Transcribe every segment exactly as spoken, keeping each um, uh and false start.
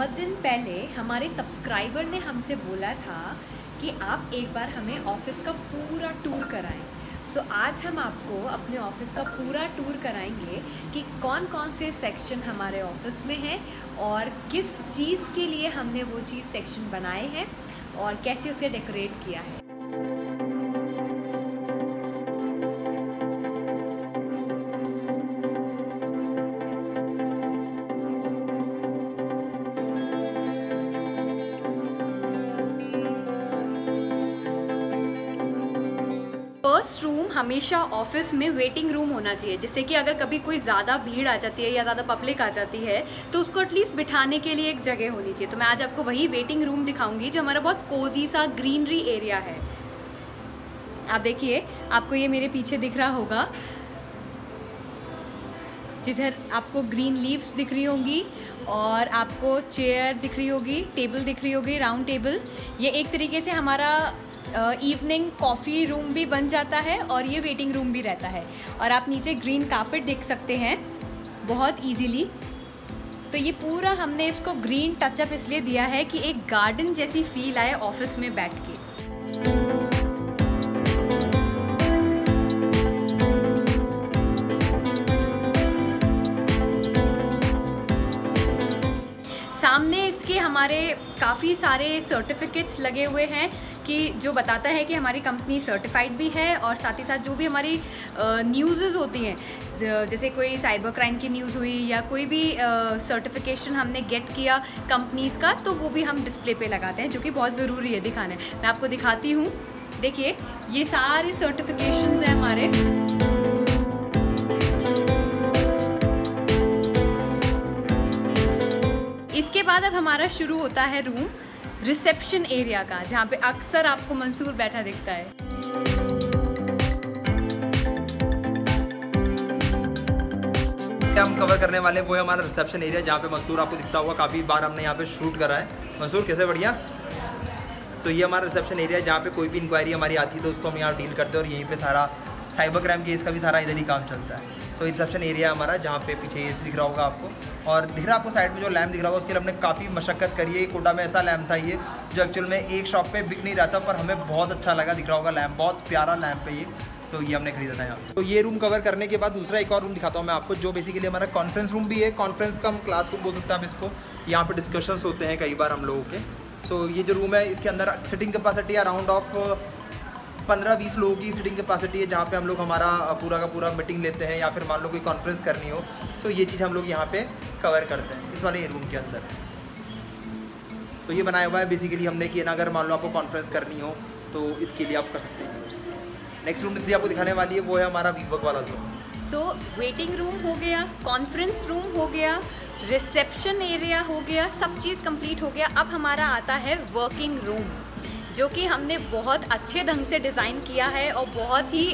बहुत दिन पहले हमारे सब्सक्राइबर ने हमसे बोला था कि आप एक बार हमें ऑफ़िस का पूरा टूर कराएं। सो so, आज हम आपको अपने ऑफ़िस का पूरा टूर कराएंगे कि कौन कौन से सेक्शन हमारे ऑफ़िस में हैं और किस चीज़ के लिए हमने वो चीज़ सेक्शन बनाए हैं और कैसे उसे डेकोरेट किया है। फर्स्ट रूम हमेशा ऑफिस में वेटिंग रूम होना चाहिए, जिससे कि अगर कभी कोई ज़्यादा भीड़ आ जाती है या ज़्यादा पब्लिक आ जाती है तो उसको एटलीस्ट बिठाने के लिए एक जगह होनी चाहिए। तो मैं आज आपको वही वेटिंग रूम दिखाऊंगी जो हमारा बहुत कोजी सा ग्रीनरी एरिया है। आप देखिए, आपको ये मेरे पीछे दिख रहा होगा, जिधर आपको ग्रीन लीव्स दिख रही होंगी और आपको चेयर दिख रही होगी, टेबल दिख रही होगी, राउंड टेबल। ये एक तरीके से हमारा इवनिंग कॉफ़ी रूम भी बन जाता है और ये वेटिंग रूम भी रहता है। और आप नीचे ग्रीन कार्पेट देख सकते हैं बहुत इजीली। तो ये पूरा हमने इसको ग्रीन टचअप इसलिए दिया है कि एक गार्डन जैसी फील आए ऑफिस में बैठ के। सामने इसके हमारे काफ़ी सारे सर्टिफिकेट्स लगे हुए हैं कि जो बताता है कि हमारी कंपनी सर्टिफाइड भी है और साथ ही साथ जो भी हमारी न्यूज़ेस होती हैं, जैसे कोई साइबर क्राइम की न्यूज़ हुई या कोई भी सर्टिफिकेशन हमने गेट किया कंपनीज़ का, तो वो भी हम डिस्प्ले पे लगाते हैं, जो कि बहुत ज़रूरी है दिखाना। मैं आपको दिखाती हूँ, देखिए ये सारे सर्टिफिकेशंस हैं हमारे। इसके बाद अब हमारा शुरू होता है रूम रिसेप्शन एरिया का, जहाँ पे अक्सर आपको मंसूर बैठा दिखता है। हम कवर करने वाले वो है हमारा रिसेप्शन एरिया, जहाँ पे मंसूर आपको दिखता होगा, काफ़ी बार हमने यहाँ पे शूट करा है। मंसूर कैसे, बढ़िया? सो so, ये हमारा रिसेप्शन एरिया है जहाँ पे कोई भी इंक्वायरी हमारी आती है तो उसको हम यहाँ डील करते हैं और यहीं पे सारा साइबर क्राइम केस का भी सारा इधर ही काम चलता है। सो so, रिसेप्शन एरिया हमारा, जहाँ पे पीछे ये दिख रहा होगा आपको, और दिख रहा आपको साइड में जो लैम्प दिख रहा होगा उसके लिए हमने काफ़ी मशक्कत करी है। कोटा में ऐसा लैम्प था ये जो एक्चुअल में एक शॉप पे बिक नहीं रहा था, पर हमें बहुत अच्छा लगा। दिख रहा होगा लैम्प, बहुत प्यारा लैम्प है ये, तो ये हमने खरीदा था यहाँ। तो ये रूम कवर करने के बाद दूसरा एक और रूम दिखाता हूँ मैं आपको, जो बेसिकली हमारा कॉन्फ्रेंस रूम भी है। कॉन्फ्रेंस कम क्लास रूम बोल सकते हैं आप इसको। यहाँ पर डिस्कशंस होते हैं कई बार हम लोगों के। सो ये जो रूम है इसके अंदर सिटिंग कैपेसिटी अराउंड ऑफ पंद्रह बीस लोगों की सीटिंग कैपेसिटी है, जहाँ पे हम लोग हमारा पूरा का पूरा मीटिंग लेते हैं या फिर मान लो कोई कॉन्फ्रेंस करनी हो। सो so, ये चीज़ हम लोग यहाँ पे कवर करते हैं इस वाले रूम के अंदर। सो so, ये बनाया हुआ है बेसिकली हमने कि ना, अगर मान लो आपको कॉन्फ्रेंस करनी हो तो इसके लिए आप कर सकते हैं। नेक्स्ट रूम जो आपको दिखाने वाली है वो है हमारा वीवर्क वाला जोन। सो वेटिंग रूम हो गया, कॉन्फ्रेंस रूम हो गया, रिसेप्शन एरिया हो गया, सब चीज़ कम्प्लीट हो गया। अब हमारा आता है वर्किंग रूम, जो कि हमने बहुत अच्छे ढंग से डिज़ाइन किया है और बहुत ही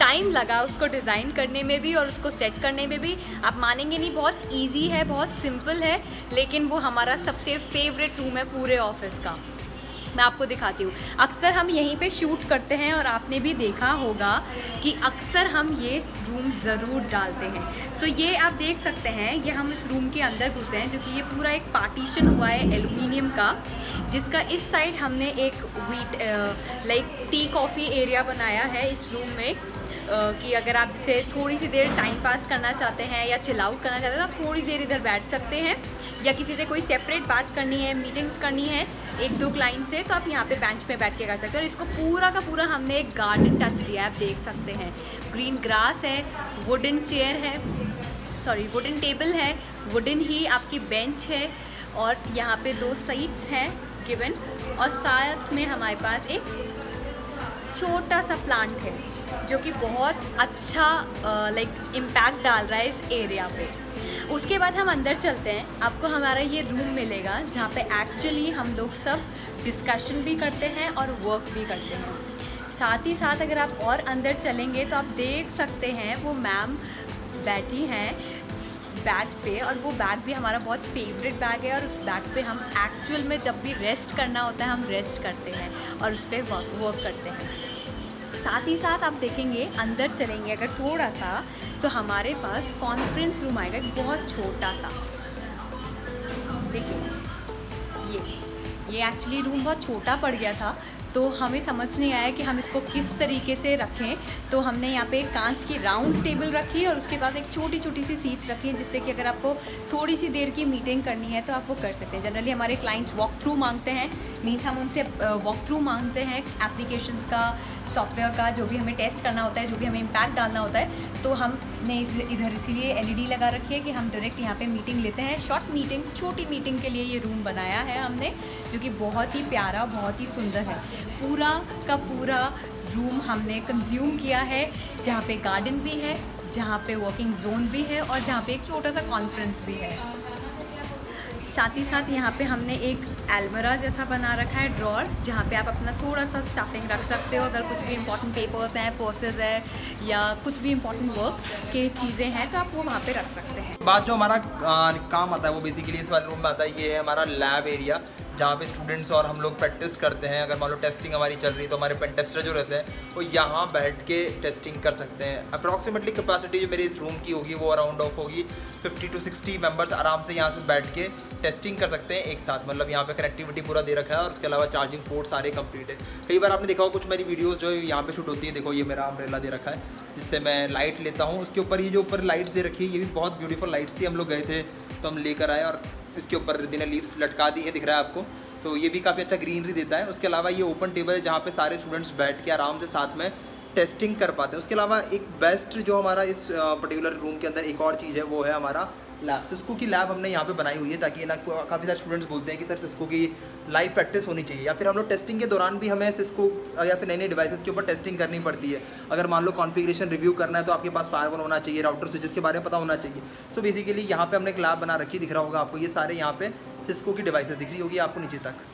टाइम लगा उसको डिज़ाइन करने में भी और उसको सेट करने में भी। आप मानेंगे नहीं, बहुत इजी है, बहुत सिंपल है, लेकिन वो हमारा सबसे फेवरेट रूम है पूरे ऑफिस का। मैं आपको दिखाती हूँ, अक्सर हम यहीं पे शूट करते हैं और आपने भी देखा होगा कि अक्सर हम ये रूम ज़रूर डालते हैं। सो ये आप देख सकते हैं, ये हम इस रूम के अंदर घुसे हैं, जो कि ये पूरा एक पार्टीशन हुआ है एल्यूमिनियम का, जिसका इस साइड हमने एक वीट लाइक टी कॉफ़ी एरिया बनाया है इस रूम में, कि अगर आप जैसे थोड़ी सी देर टाइम पास करना चाहते हैं या चिल आउट करना चाहते हैं तो आप थोड़ी देर इधर बैठ सकते हैं, या किसी से कोई सेपरेट बात करनी है, मीटिंग्स करनी है एक दो क्लाइंट से, तो आप यहाँ पे बेंच पे बैठ के कर सकते हैं। और इसको पूरा का पूरा हमने एक गार्डन टच दिया है, आप देख सकते हैं। ग्रीन ग्रास है, वुडन चेयर है, सॉरी वुडन टेबल है, वुडन ही आपकी बेंच है, और यहाँ पर दो सीट्स हैं गिवन, और साथ में हमारे पास एक छोटा सा प्लांट है जो कि बहुत अच्छा लाइक इम्पैक्ट डाल रहा है इस एरिया पे। उसके बाद हम अंदर चलते हैं, आपको हमारा ये रूम मिलेगा जहाँ पे एक्चुअली हम लोग सब डिस्कशन भी करते हैं और वर्क भी करते हैं। साथ ही साथ अगर आप और अंदर चलेंगे तो आप देख सकते हैं वो मैम बैठी हैं बैग पे, और वो बैग भी हमारा बहुत फेवरेट बैग है, और उस बैग पे हम एक्चुअल में जब भी रेस्ट करना होता है हम रेस्ट करते हैं और उस पर वर्क वर्क करते हैं। साथ ही साथ आप देखेंगे, अंदर चलेंगे अगर थोड़ा सा तो हमारे पास कॉन्फ्रेंस रूम आएगा, बहुत छोटा सा, देखिए ये एक्चुअली रूम बहुत छोटा पड़ गया था तो हमें समझ नहीं आया कि हम इसको किस तरीके से रखें, तो हमने यहाँ पे कांच की राउंड टेबल रखी और उसके पास एक छोटी छोटी सी सीट्स रखी जिससे कि अगर आपको थोड़ी सी देर की मीटिंग करनी है तो आप वो कर सकते हैं। जनरली हमारे क्लाइंट्स वॉक थ्रू मांगते हैं, मीन्स हम उनसे वॉक थ्रू मांगते हैं एप्लीकेशंस का, सॉफ्टवेयर का, जो भी हमें टेस्ट करना होता है, जो भी हमें इम्पैक्ट डालना होता है। तो हमने इस इधर इसीलिए एल ई डी लगा रखी है कि हम डायरेक्ट यहाँ पर मीटिंग लेते हैं, शॉर्ट मीटिंग, छोटी मीटिंग के लिए ये रूम बनाया है हमने, जो कि बहुत ही प्यारा, बहुत ही सुंदर है। पूरा का पूरा रूम हमने कंज्यूम किया है, जहाँ पे गार्डन भी है, जहाँ पे वर्किंग जोन भी है और जहाँ पे एक छोटा सा कॉन्फ्रेंस भी है। साथ ही साथ यहाँ पे हमने एक एलमरा जैसा बना रखा है, ड्रॉर, जहाँ पे आप अपना थोड़ा सा स्टफिंग रख सकते हो। अगर कुछ भी इंपॉर्टेंट पेपर्स हैं, पर्सेज है या कुछ भी इंपॉर्टेंट वर्क के चीज़ें हैं तो आप वो वहाँ पे रख सकते हैं। बात जो हमारा काम आता है वो बेसिकली इस वाले रूम में आता है। ये है हमारा लैब एरिया जहाँ पे स्टूडेंट्स और हम लोग प्रैक्टिस करते हैं। अगर मान लो टेस्टिंग हमारी चल रही है तो हमारे पेन टेस्टर जो रहते हैं वो यहाँ बैठ के टेस्टिंग कर सकते हैं। अप्रॉक्सीमेटली कैपेसिटी जो मेरी इस रूम की होगी वो अराउंड ऑफ होगी फिफ्टी टू सिक्सटी मेंबर्स आराम से यहाँ से बैठ के टेस्टिंग कर सकते हैं एक साथ। मतलब यहाँ पे कनेक्टिविटी पूरा दे रखा है और उसके अलावा चार्जिंग पोर्ट सारे कंप्लीट है। कई बार आपने देखा हो कुछ मेरी वीडियोस जो यहाँ पे शूट होती है, देखो ये मेरा अम्ब्रेला दे रखा है जिससे मैं लाइट लेता हूँ, उसके ऊपर ये जो ऊपर लाइट्स दे रखी है ये भी बहुत ब्यूटीफुल लाइट्स थी। हम लोग गए थे तो हम लेकर आए और इसके ऊपर दिन लीव्स लटका दी है, दिख रहा है आपको, तो ये भी काफ़ी अच्छा ग्रीनरी देता है। उसके अलावा ये ओपन टेबल है जहाँ पे सारे स्टूडेंट्स बैठ के आराम से साथ में टेस्टिंग कर पाते हैं। उसके अलावा एक बेस्ट जो हमारा इस पर्टिकुलर रूम के अंदर एक और चीज़ है वो है हमारा लैब। सिस्को की लैब हमने यहाँ पे बनाई हुई है ताकि ना काफ़ी सारे स्टूडेंट्स बोलते हैं कि सर सिस्को की लाइव प्रैक्टिस होनी चाहिए, या फिर हम लोग टेस्टिंग के दौरान भी हमें सिस्को या फिर नए नए डिवाइसेस के ऊपर टेस्टिंग करनी पड़ती है। अगर मान लो कॉन्फ़िगरेशन रिव्यू करना है तो आपके पास फायरवॉल होना चाहिए, राउटर स्विचेस के बारे में पता होना चाहिए। सो बेसिकली यहाँ पर हमने एक लैब बना रखी, दिख रहा होगा आपको, ये सारे यहाँ पे सिस्को की डिवाइसेस दिख रही होगी आपको नीचे तक,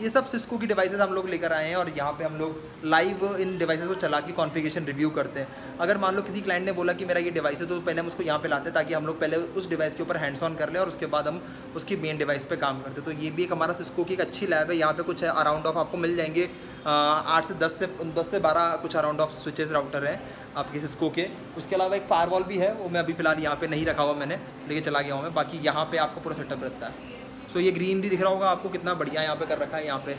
ये सब सिस्को की डिवाइसेस हम लोग लेकर आए हैं और यहाँ पे हम लोग लाइव इन डिवाइसेस को चला के कॉन्फ़िगरेशन रिव्यू करते हैं। अगर मान लो किसी क्लाइंट ने बोला कि मेरा ये डिवाइस है तो पहले हम उसको यहाँ पे लाते हैं ताकि हम लोग पहले उस डिवाइस के ऊपर हैंड्स ऑन कर लें और उसके बाद हम उसकी मेन डिवाइस पे काम करते हैं। तो ये भी एक हमारा सिस्को की एक अच्छी लैब है। यहाँ पर कुछ अराउंड ऑफ आपको मिल जाएंगे आठ से दस से दस से बारह कुछ अराउंड ऑफ स्विचेस राउटर हैं आपके सिस्को के। उसके अलावा एक फायरवॉल भी है, वो मैं अभी फ़िलहाल यहाँ पर नहीं रखा हुआ, मैंने लेके चला गया हूँ मैं, बाकी यहाँ पर आपको पूरा सेटअप रहता है। सो so, ये ग्रीनरी दिख रहा होगा आपको कितना बढ़िया यहाँ पे कर रखा है, यहाँ पे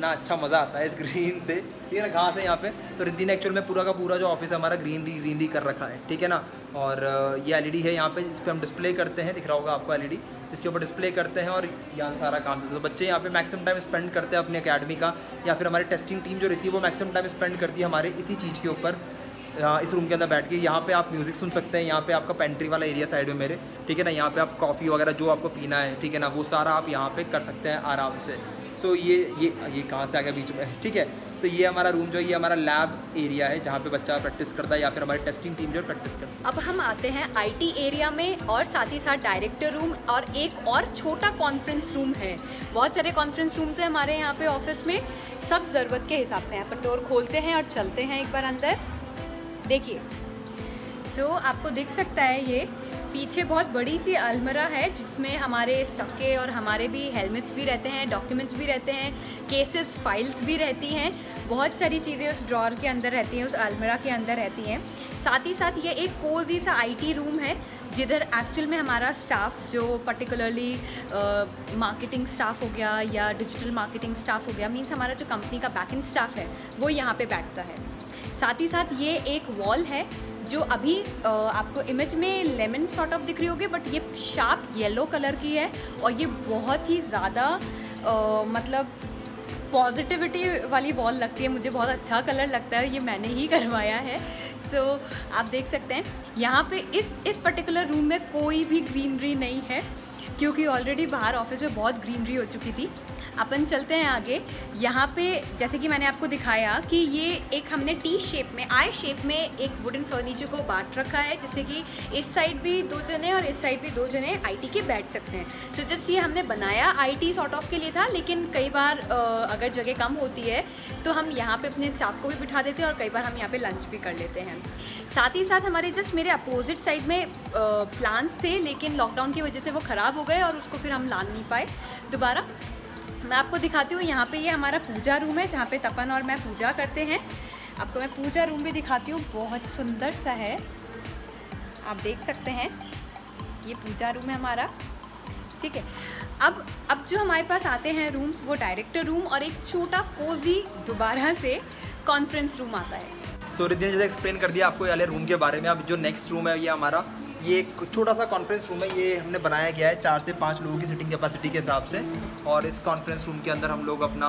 ना अच्छा मज़ा आता है इस ग्रीन से, ये ना घास है यहाँ पे। तो रिद्धि ने एक्चुअल में पूरा का पूरा जो ऑफिस है हमारा ग्रीनरी ग्रीनरी कर रखा है, ठीक है ना। और ये एलईडी है यहाँ पे, इस पर हम डिस्प्ले करते हैं, दिख रहा होगा आपको एलईडी, इसके ऊपर डिस्प्ले करते हैं और यहाँ सारा काम करते हैं। तो बच्चे यहाँ पे मैक्सिमम टाइम स्पेंड करते हैं अपनी अकेडमी का, या फिर हमारी टेस्टिंग टीम जो रहती है वो मैक्सिमम टाइम स्पेंड करती है हमारे इसी चीज़ के ऊपर। इस रूम के अंदर बैठ के यहाँ पे आप म्यूज़िक सुन सकते हैं, यहाँ पे आपका पेंट्री वाला एरिया साइड में मेरे, ठीक है ना। यहाँ पे आप कॉफ़ी वगैरह जो आपको पीना है, ठीक है ना, वो सारा आप यहाँ पे कर सकते हैं आराम से। सो ये ये ये कहाँ से आ गया बीच में, ठीक है। तो ये हमारा रूम जो है ये हमारा लैब एरिया है जहाँ पे बच्चा प्रैक्टिस करता है या फिर हमारी टेस्टिंग टीम जो है प्रैक्टिस करती है। अब हम आते हैं आईटी एरिया में और साथ ही साथ डायरेक्टर रूम और एक और छोटा कॉन्फ्रेंस रूम है। बहुत सारे कॉन्फ्रेंस रूम्स हैं हमारे यहाँ पे ऑफिस में, सब ज़रूरत के हिसाब से। यहाँ पर डोर खोलते हैं और चलते हैं एक बार अंदर, देखिए। सो so, आपको दिख सकता है ये पीछे बहुत बड़ी सी अलमरा है जिसमें हमारे स्टफ के और हमारे भी हेलमेट्स भी रहते हैं, डॉक्यूमेंट्स भी रहते हैं, केसेस फाइल्स भी रहती हैं, बहुत सारी चीज़ें उस ड्रॉर के अंदर रहती हैं, उस अलमरा के अंदर रहती हैं। साथ ही साथ ये एक कोजी सा आईटी रूम है जिधर एक्चुअल में हमारा स्टाफ जो पर्टिकुलरली मार्केटिंग स्टाफ हो गया या डिजिटल मार्केटिंग स्टाफ हो गया, मीन्स हमारा जो कंपनी का बैकएंड स्टाफ है वो यहाँ पे बैठता है। साथ ही साथ ये एक वॉल है जो अभी आ, आपको इमेज में लेमन सॉर्ट ऑफ दिख रही होगी, बट ये शार्प येलो कलर की है और ये बहुत ही ज़्यादा मतलब पॉजिटिविटी वाली वॉल लगती है मुझे, बहुत अच्छा कलर लगता है, ये मैंने ही करवाया है। सो so, आप देख सकते हैं यहाँ पे इस इस पर्टिकुलर रूम में कोई भी ग्रीनरी नहीं है क्योंकि ऑलरेडी बाहर ऑफिस में बहुत ग्रीनरी हो चुकी थी। अपन चलते हैं आगे। यहाँ पे जैसे कि मैंने आपको दिखाया कि ये एक हमने टी शेप में, आई शेप में एक वुडन फर्नीचर को बांट रखा है जिससे कि इस साइड भी दो जने और इस साइड भी दो जने आईटी के बैठ सकते हैं। सो so, जस्ट ये हमने बनाया आईटी सॉर्ट ऑफ के लिए था, लेकिन कई बार अगर जगह कम होती है तो हम यहाँ पर अपने स्टाफ को भी बिठा देते हैं और कई बार हम यहाँ पर लंच भी कर लेते हैं। साथ ही साथ हमारे जस्ट मेरे अपोजिट साइड में प्लांट्स थे, लेकिन लॉकडाउन की वजह से वो ख़राब हो गए और उसको फिर हम ला नहीं पाए दोबारा। मैं आपको दिखाती हूँ, यहाँ पे ये हमारा पूजा रूम है जहाँ पे तपन और मैं पूजा करते हैं। आपको मैं पूजा रूम भी दिखाती हूँ, बहुत सुंदर सा है, आप देख सकते हैं। ये पूजा रूम है हमारा ठीक है। अब अब जो हमारे पास आते हैं रूम्स, वो डायरेक्टर रूम और एक छोटा कोजी दोबारा से कॉन्फ्रेंस रूम आता है। सो रिद्धि ने जैसे एक्सप्लेन कर दिया आपको ये वाले रूम के बारे में। अब जो नेक्स्ट रूम है ये हमारा ये एक छोटा सा कॉन्फ्रेंस रूम है, ये हमने बनाया गया है चार से पाँच लोगों की सिटिंग कैपेसिटी के हिसाब से। और इस कॉन्फ्रेंस रूम के अंदर हम लोग अपना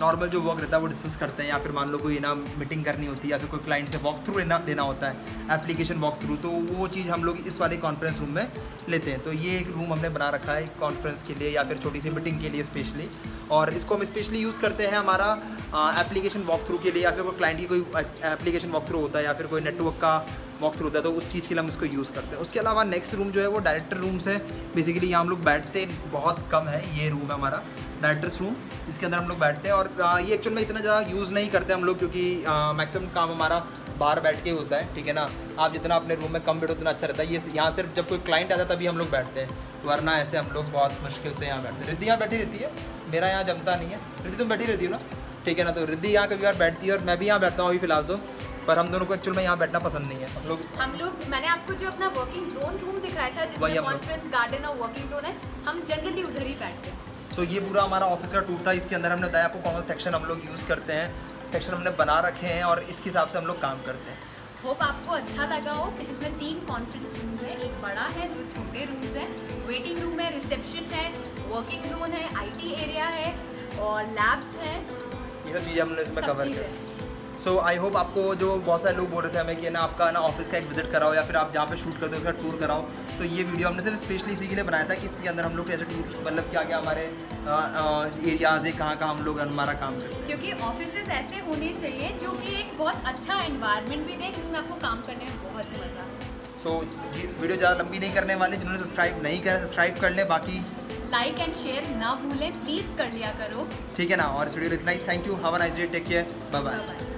नॉर्मल जो वर्क रहता है वो डिस्कस करते हैं, या फिर मान लो कोई ना मीटिंग करनी होती है या फिर कोई क्लाइंट से वॉक थ्रू लेना लेना होता है, एप्लीकेशन वॉक थ्रू, तो वो चीज़ हम लोग इस वाले कॉन्फ्रेंस रूम में लेते हैं। तो ये एक रूम हमने बना रखा है कॉन्फ्रेंस के लिए या फिर छोटी सी मीटिंग के लिए स्पेशली, और इसको हम स्पेशली यूज़ करते हैं हमारा एप्लीकेशन वॉक थ्रू के लिए, या फिर कोई क्लाइंट की कोई एप्लीकेशन वॉक थ्रू होता है या फिर कोई नेटवर्क का वॉक थ्रू होता है, तो उस चीज़ के लिए हम इसको यूज़ करते हैं। उसके अलावा नेक्स्ट रूम जो है वो डायरेक्टर रूम्स है। बेसिकली यहाँ हम लोग बैठते बहुत कम है, ये रूम है हमारा डायरेक्टर्स रूम, इसके अंदर हम लोग बैठते हैं। और ये एक्चुअल में इतना ज़्यादा यूज़ नहीं करते हम लोग, क्योंकि मैक्सिमम काम हमारा बाहर बैठ के होता है, ठीक है ना। आप जितना अपने रूम में कम बैठो उतना अच्छा रहता है। ये यहाँ सिर्फ जब कोई क्लाइंट आता है तभी हम लोग बैठते हैं, वरना ऐसे हम लोग बहुत मुश्किल से यहाँ बैठते हैं। रिद्धि यहाँ बैठी रहती है, मेरा यहाँ जमता नहीं है। रिद्धि तुम बैठी रहती हो ना, ठीक है ना, तो रिद्धि यहाँ कभी बार बैठती है और मैं भी यहाँ बैठता हूँ अभी फिलहाल तो, पर हम दोनों को एक्चुअल में यहाँ बैठना पसंद नहीं है। हम लोग हम लोग मैंने आपको जो अपना वर्किंग जोन रूम दिखाया था जिसमें कॉन्फ्रेंस गार्डन और वर्किंग जोन है, हम जनरली उधर ही बैठते हैं। सो ये पूरा हमारा ऑफिस का टूर था। इसके अंदर हमने बताया आपको कौन सा सेक्शन हम लोग यूज़ करते हैं, सेक्शन हमने बना रखे हैं और इसके हिसाब से हम लोग काम करते हैं। होप आपको अच्छा लगा हो। फिर इसमें तीन कॉन्फ्रेंस रूम है, एक बड़ा है, दो छोटे रूम्स हैं, वेटिंग रूम है, रिसेप्शन है, वर्किंग जोन है, आईटी एरिया है और लैब्स हैं। ये सब चीज़ें हमने इसमें कवर किया। सो आई होप आपको, जो बहुत सारे लोग बोल रहे थे हमें कि ना आपका ना ऑफिस का एक विजिट कराओ या फिर आप जहाँ पे शूट करते हो उसका टूर कराओ, तो ये वीडियो हमने सिर्फ स्पेशली इसी के लिए बनाया था कि इसके अंदर हम लोग कैसे टूर, मतलब क्या क्या हमारे एरियाज है, कहाँ कहाँ हम लोग हमारा काम करते हैं। क्योंकि ऑफिसेज ऐसे होने चाहिए जो कि एक बहुत अच्छा एनवायरनमेंट भी दे जिसमें आपको काम करने में बहुत मज़ा आए। सो वीडियो ज़्यादा लंबी नहीं करने वाले, जिन्होंने सब्सक्राइब नहीं करा सब्सक्राइब कर लें, बाकी लाइक एंड शेयर ना भूलें, प्लीज़ कर लिया करो, ठीक है ना। और इस वीडियो को इतना ही, thank you, have a nice day, take care, bye bye.